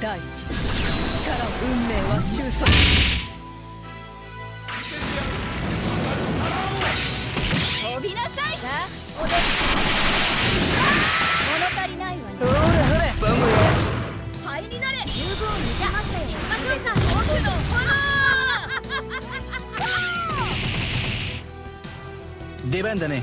大地、力運命は収束。飛びなさい。さあ、踊る。物足りないわね。ほれほれ、バムロ。灰になれ。十分見せましたよ。行きましょうか。僕の炎。出番だね。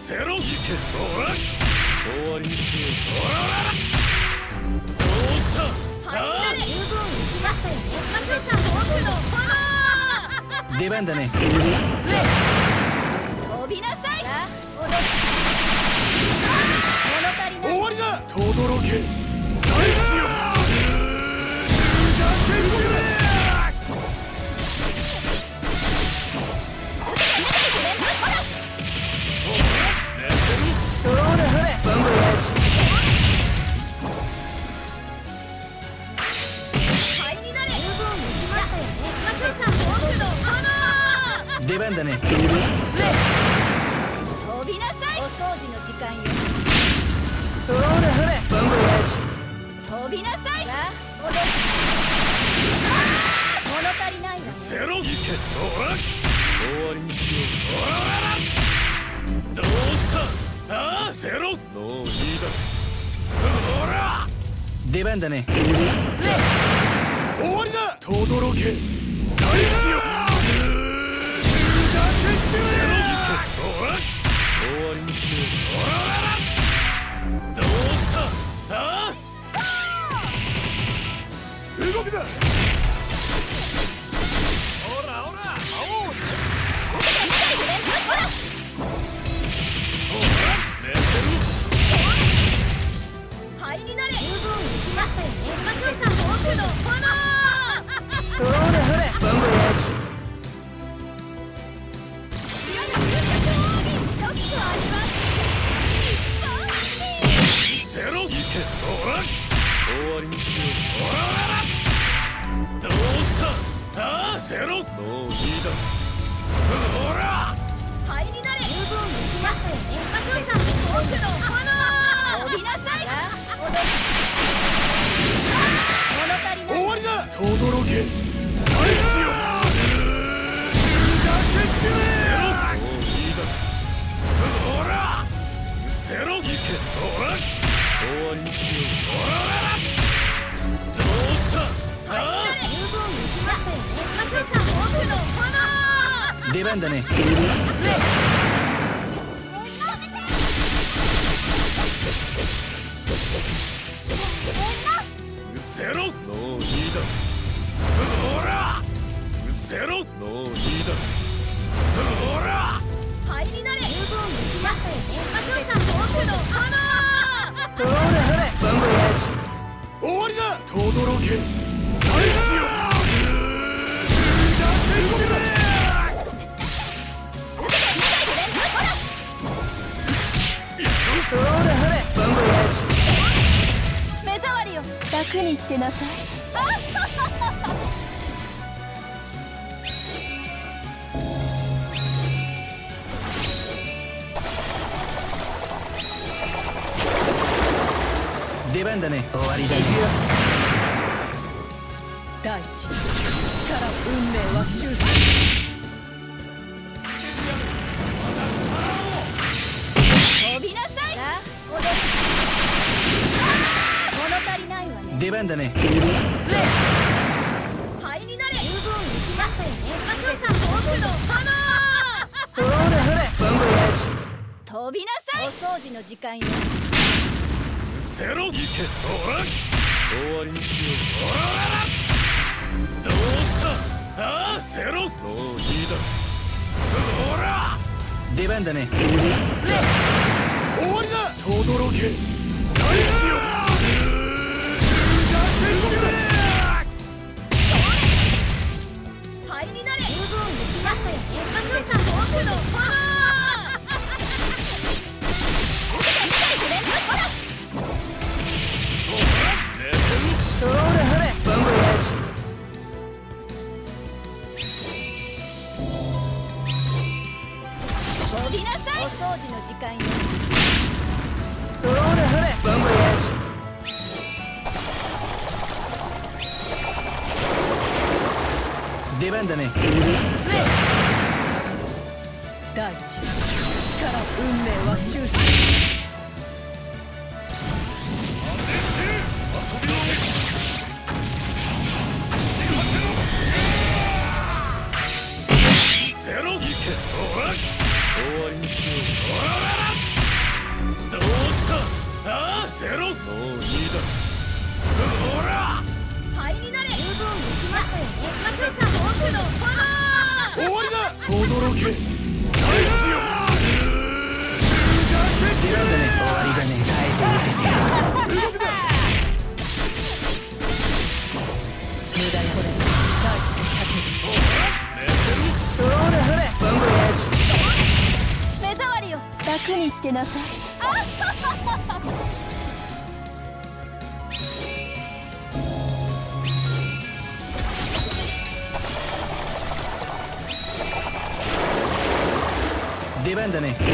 セロギケ終わりにしよう。どうした？はい、十分行きましたよ。行きましょうか。僕の出番だね。飛びなさい。終わりだ。とどろけ。出番だね。飛びなさい。お掃除の時間よ。ほれほれ、バンブルエッジ。飛びなさい。おで。物足りないわ。セロギケット。終わりにしよう。どうした？ああ、セロ。もういいだ。ほら。出番だね。終わりだ。とどろけ。大地よ。セロギケット。終わりにしよう。動くな。ほらほら、青。灰になれ。十分行きましたよ。行きましょうか。僕の炎。ほれほれ、バンブルエッジ。セロギケ。終わりにしよう。ああ、ゼロ。もういいだ。ほら。灰になれ。十分行きましたよ。行きましょうか。僕の炎。飛びなさい。おで。物足りない。終わりだ。とどろけ。はい、強い。もういいだ。ほら。ゼロギケ。ほら。終わりにしよう。どうした？ああ。出番だね。ゼロ。もういいだ。ほら。ゼロ。もういいだ。ほら。灰になれ。十分行きましたよ。行きましょうか。僕の花。ほれほれ、バンブルエッジ。終わりだ。とどろけ。大地よ。目障りを楽にしてなさい。出番だね。終わりだよ。大地、力運命は終止。出出番だね。灰になれ。十分抜きましたよね。場所感防具の花。ほらほら、ボンボヤジ。飛びなさい。お掃除の時間よ。ゼロ。行け。終わりにしよう。ほら。どうした？ああ、ゼロ。もういいだ。ほら。出番だね。終わりだ。轟け。 灰になれ。十分抜きましたよ。場所感防具の花。ほらほら、ボンボヤジ。飛びなさい。お掃除の時間よ。 ほらほら、ボンボヤジ。出番だね。大地、力運命は終戦。ゼロ。終わりにしよう。 ああ、ゼロ。もういいだ。ほら。灰になれ。十分抜きましたよ。場所感防具の花。終わりだ。轟け。大地よ。出番だね。終わりだね。耐えてみせてやる。無駄なこと。大地の盾。ほらほら、ボンボヤジ。目障りを楽にしてなさい。 出番だね。灰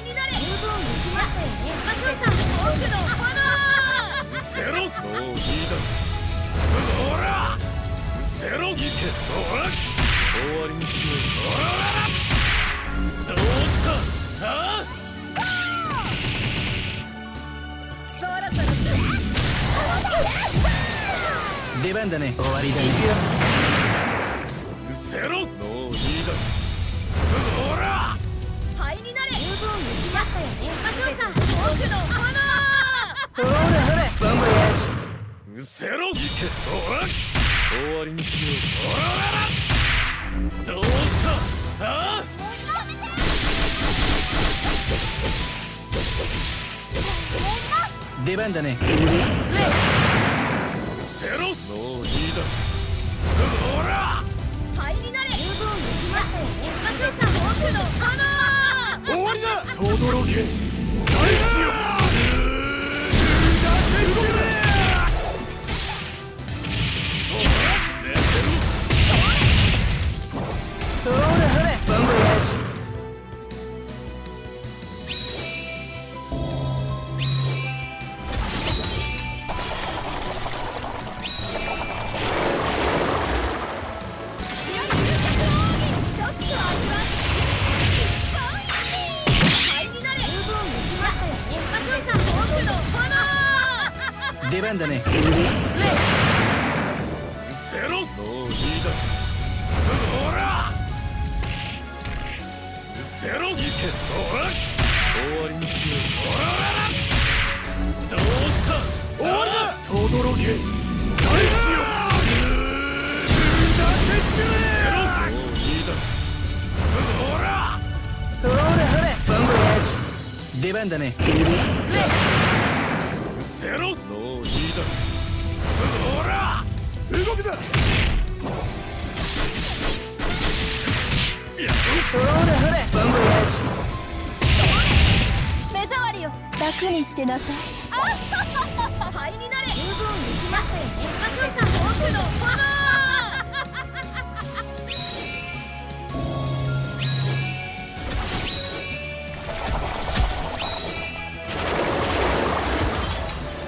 になれ。十分抜きましたよ。場所感防具の花。ゼロ。もういいだ。ほら。ゼロ。行け。終わりにしよう。どうした？ああ。そろそろ。出番だね。終わりだね。ゼロ。 ほら。灰になれ。十分抜きましたよ。場所感防具の花。ほらほら、ボンボヤジ。ゼロ。行け。終わりにしよう。どうした？ああ。出番だね。ゼロ。もういいだ。ほら。 終わりだ。轟け。出番だね。ゼロ。もういいだ。ほら。ゼロ。行け。終わりにしよう。どうした？終わりだ。轟け。大地よ。ゼロ。もういいだ。ほら。ほらほら、ボンボヤジ。出番だね。ゼロ。 ほら。動くな。ほらほら、ボンボヤジ。目障りを楽にしてなさい。灰になれ。十分抜きましたよ。場所感防具の花。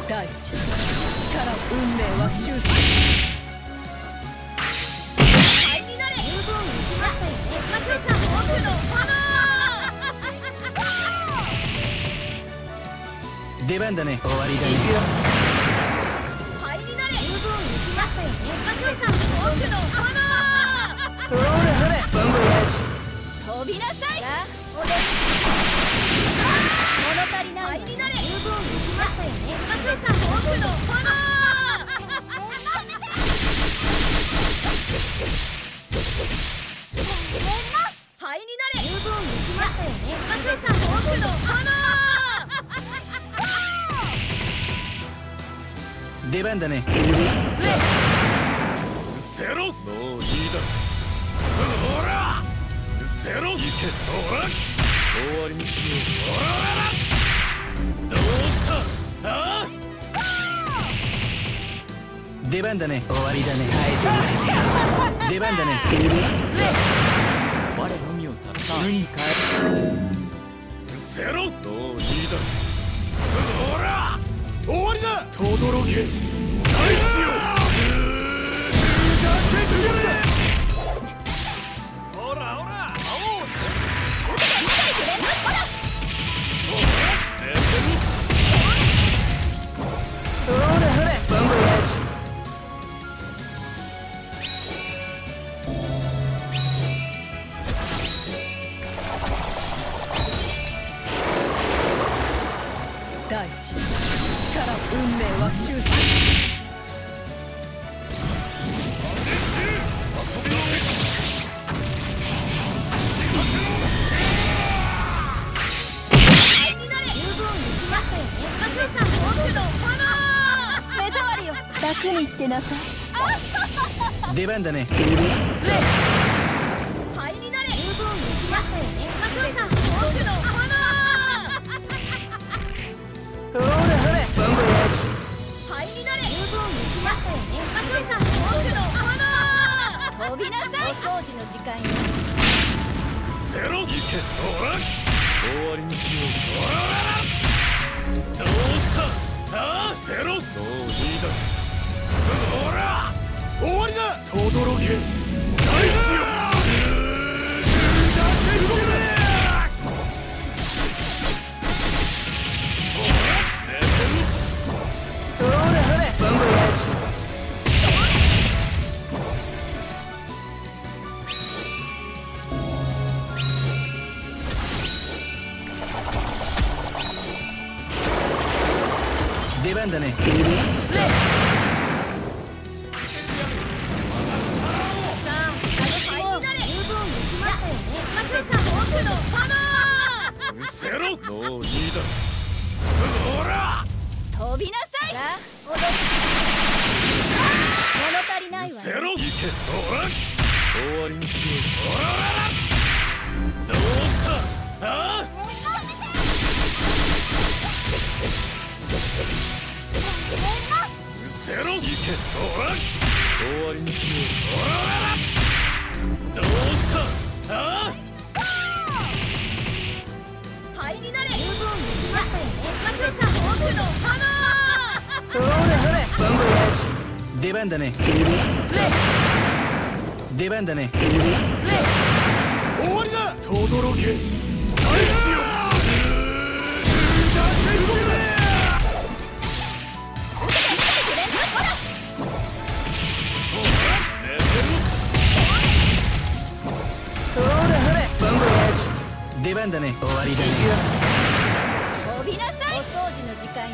大地、力運命は終戦。灰になれ。十分抜きましたよ。場所感防具の花。出番だね。終わりだ。行くよ。入りなれ。十分行きましたよ。進化召喚奥の花。ほれほれ。バンボー飛びなさい。おで。物足りない。入りなれ。十分行きましたよ。進化召喚奥の花。 出番だね。ゼロ。もういいだろ。ほら。ゼロ。行け。ほら。終わりにしよう。ほら。どうした。ああ。出番だね。終わりだね。変えてみせて。出番だね。我のみをたた。に変え。ゼロ。もういいだろ。ほら。 終わりだ。とどろけ。ほらほら。大地。 運命は終戦。目障りよ。楽にしてなさい。出番だね。灰になれ。十分行きましたよ。進化召喚。奥の。 飛びなさい。お掃除の時間よ。ゼロ。行け。終わりにしよう。どうした。ああ、ゼロ。もういいだ。ほら。終わりだ。とどろけ。大地よ。だね。どうしたああ ゼロ。行け。終わりにしよう。どうしたああ。灰になれ。十分行きましたよ。進化召喚。奥の花。ほれほれ。バンブーアジ。出番だね。出番だね。終わりだ。とどろけ。大地よ。 出番だね。終わりだ。飛びなさい。お掃除の時間よ。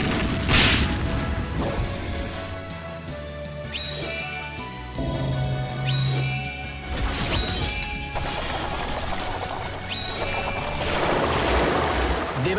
出番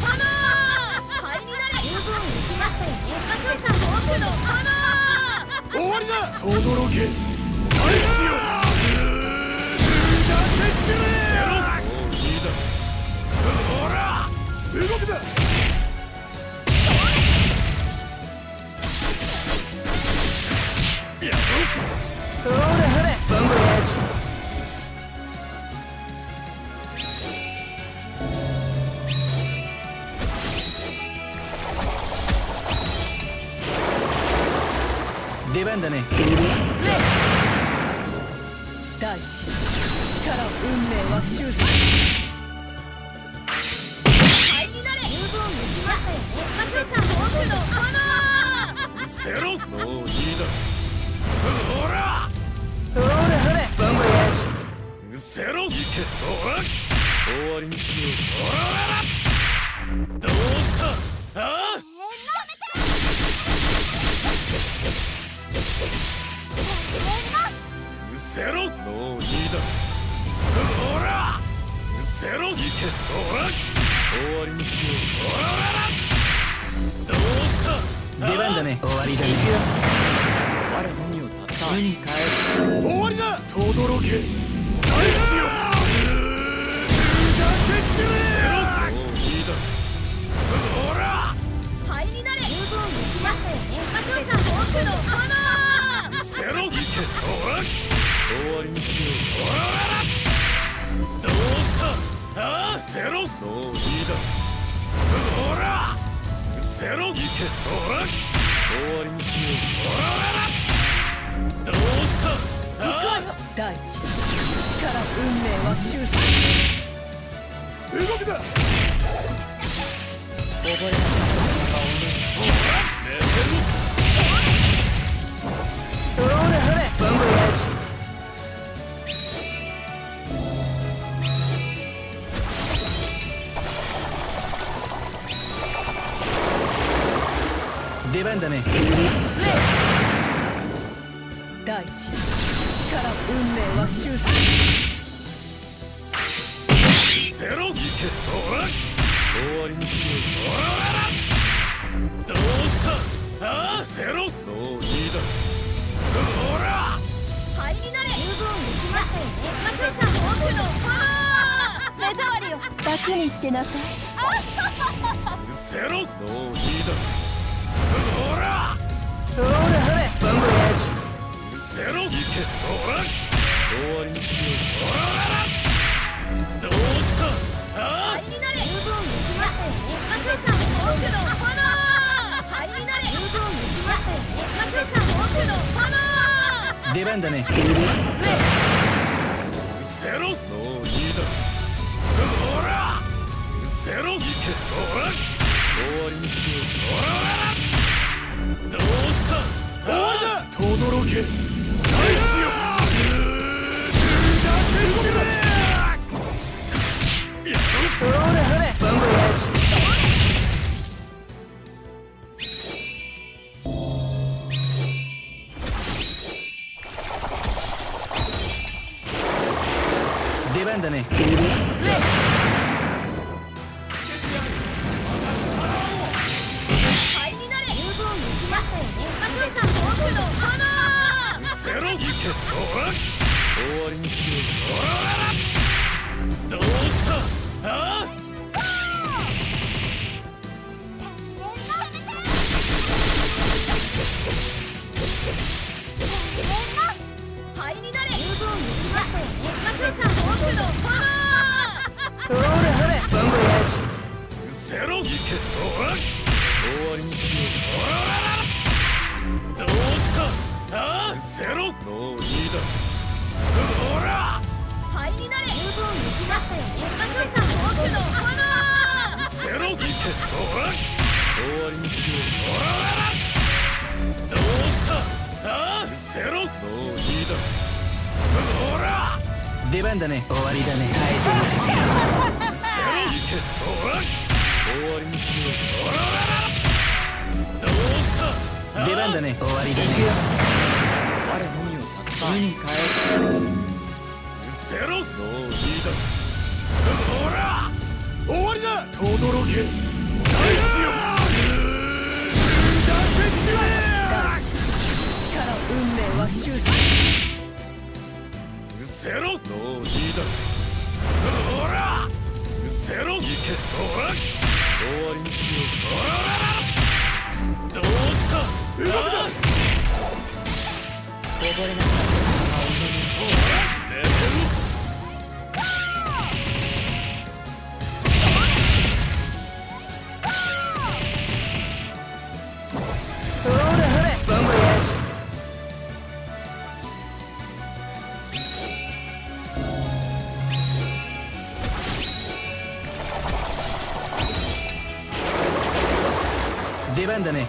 花。灰になれ。十分行きましたよ。進化召喚。奥の花。終わりだ。とどろけ。大地よ。ゼロ。もういいだ。ほら。動くだ。 Let's go. 出番だね。大地力を運命は修正。 終わりにしよう。 出番だね。終わりだね。我の身を立たに変える。終わりだ。とどろけ。大地よ。ほら。灰になれ。融合に来ましたよ。進化召喚奥の炎。セロギケ。終わりにしよう。どうした？あ、セロ。もういいだ。ほら。 セロギケ。 出番だね。大地力運命は修正。セロギケ。終わりにしよう。どうした？ああ、セロ。もういいだ。ほら。灰になれ。融合に来ましたよ。進化召喚。奥の。目障りよ。楽にしてなさい。セロ。もういいだ。 終わりにしよう。 どうした？とどろけ。出番だね。溺れなかったらほれほれボンボヤージ。出番だね。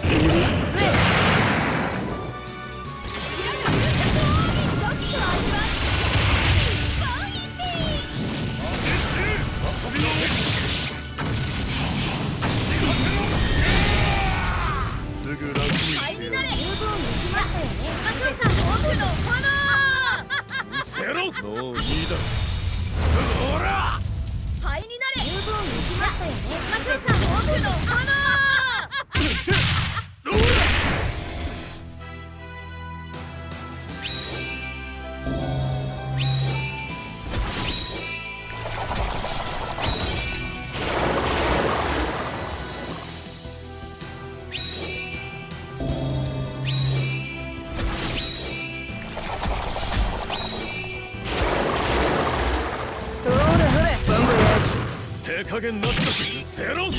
加減なしだせろ。いけ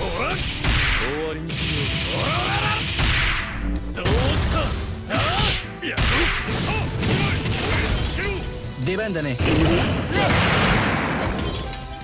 おら終わりにしよう。おらららどうしたなあやろう。出番だね。出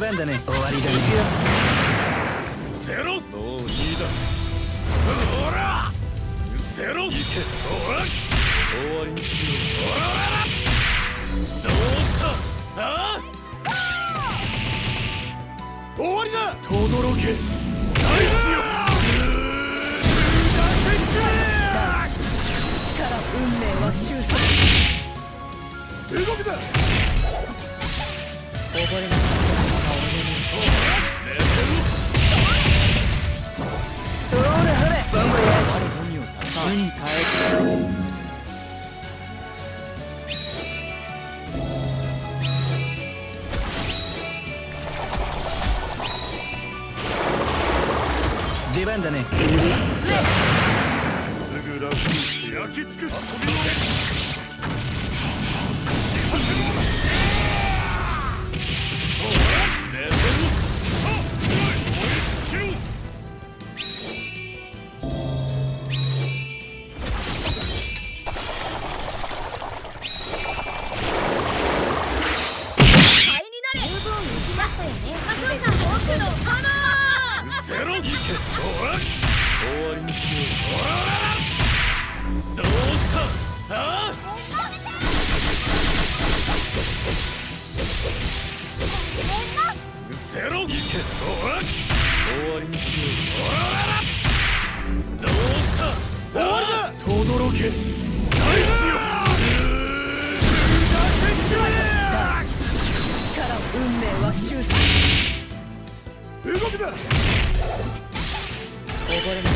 番だね。終わりだね。せろ。もういいだ。ほら。せろ。いけ。終わりにしよう。ほら。どうした。ああ。終わりだ。とどろけ。大地よ。力運命は収束。動くだ。溺れない。出番だね。すぐ楽にして焼き尽くす。遊びのね。動くな。